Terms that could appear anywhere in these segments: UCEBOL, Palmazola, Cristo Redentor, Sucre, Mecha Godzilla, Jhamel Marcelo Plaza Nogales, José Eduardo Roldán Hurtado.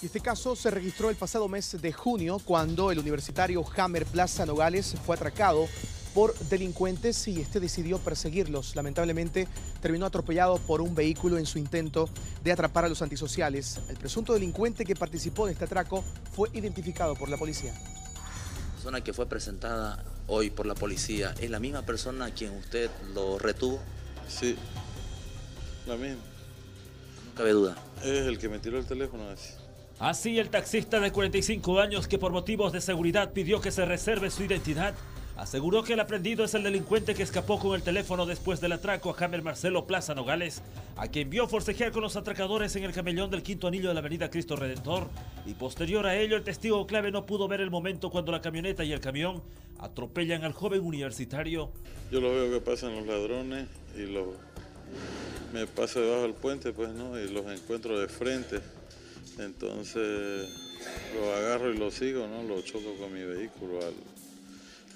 Este caso se registró el pasado mes de junio, cuando el universitario Jhamel Plaza Nogales fue atracado por delincuentes y este decidió perseguirlos. Lamentablemente terminó atropellado por un vehículo en su intento de atrapar a los antisociales. El presunto delincuente que participó de este atraco fue identificado por la policía. La persona que fue presentada hoy por la policía, ¿es la misma persona a quien usted lo retuvo? Sí, la misma. No cabe duda. Es el que me tiró el teléfono así. Así, el taxista de 45 años que por motivos de seguridad pidió que se reserve su identidad, aseguró que el aprendido es el delincuente que escapó con el teléfono después del atraco a Jhamel Marcelo Plaza Nogales, a quien vio forcejear con los atracadores en el camellón del quinto anillo de la avenida Cristo Redentor, y posterior a ello el testigo clave no pudo ver el momento cuando la camioneta y el camión atropellan al joven universitario. Yo lo veo que pasan los ladrones y me paso debajo del puente, pues, ¿no? Y los encuentro de frente. Entonces lo agarro y lo sigo, ¿no? Lo choco con mi vehículo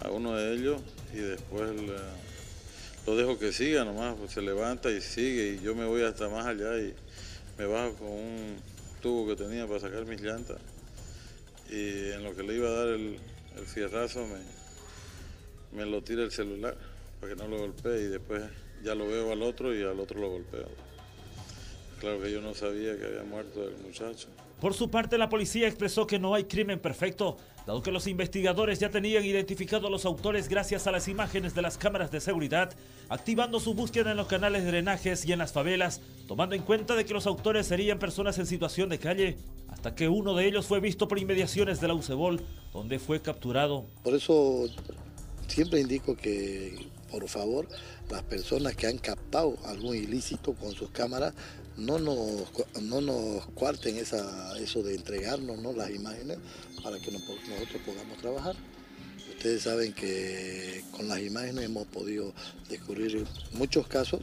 a uno de ellos y después lo dejo que siga nomás, pues se levanta y sigue y yo me voy hasta más allá y me bajo con un tubo que tenía para sacar mis llantas y en lo que le iba a dar el fierrazo me lo tira el celular para que no lo golpee y después ya lo veo al otro y al otro lo golpeo. Claro que yo no sabía que había muerto el muchacho. Por su parte, la policía expresó que no hay crimen perfecto, dado que los investigadores ya tenían identificado a los autores gracias a las imágenes de las cámaras de seguridad, activando su búsqueda en los canales de drenajes y en las favelas, tomando en cuenta de que los autores serían personas en situación de calle, hasta que uno de ellos fue visto por inmediaciones de la UCEBOL, donde fue capturado. Por eso siempre indico que, por favor, las personas que han captado algún ilícito con sus cámaras, no nos cuarten eso de entregarnos, ¿no?, las imágenes para que nosotros podamos trabajar. Ustedes saben que con las imágenes hemos podido descubrir muchos casos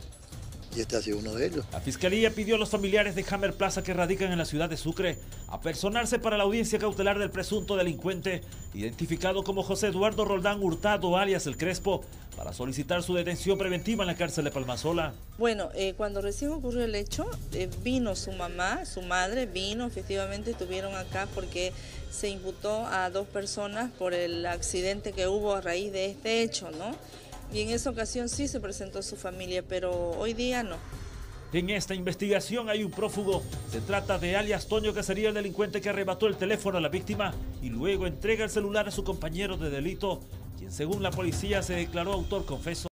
y este ha sido uno de ellos. La Fiscalía pidió a los familiares de Jhamel Plaza que radican en la ciudad de Sucre apersonarse para la audiencia cautelar del presunto delincuente, identificado como José Eduardo Roldán Hurtado, alias El Crespo, para solicitar su detención preventiva en la cárcel de Palmazola. Bueno, cuando recién ocurrió el hecho, vino su mamá, su madre vino, efectivamente estuvieron acá porque se imputó a dos personas por el accidente que hubo a raíz de este hecho, ¿no? Y en esa ocasión sí se presentó su familia, pero hoy día no. En esta investigación hay un prófugo. Se trata de alias Toño, que sería el delincuente que arrebató el teléfono a la víctima y luego entrega el celular a su compañero de delito, quien según la policía se declaró autor confeso.